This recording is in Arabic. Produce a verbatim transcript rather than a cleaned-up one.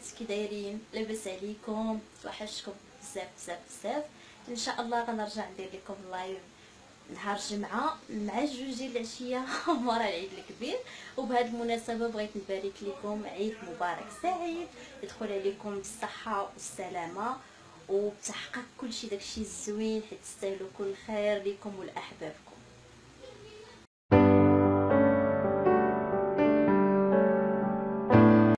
هادشي كي دايرين لاباس عليكم؟ توحشتكم بزاف بزاف بزاف. ان شاء الله غنرجع ندير لكم لايف نهار الجمعه مع جوج ديال العشيه مورا العيد الكبير. وبهذه المناسبه بغيت نبارك لكم عيد مبارك سعيد، يدخل عليكم بالصحه والسلامه وبتحقق كلشي داكشي الزوين، حيت تستاهلوا كل خير ليكم ولاحبابكم.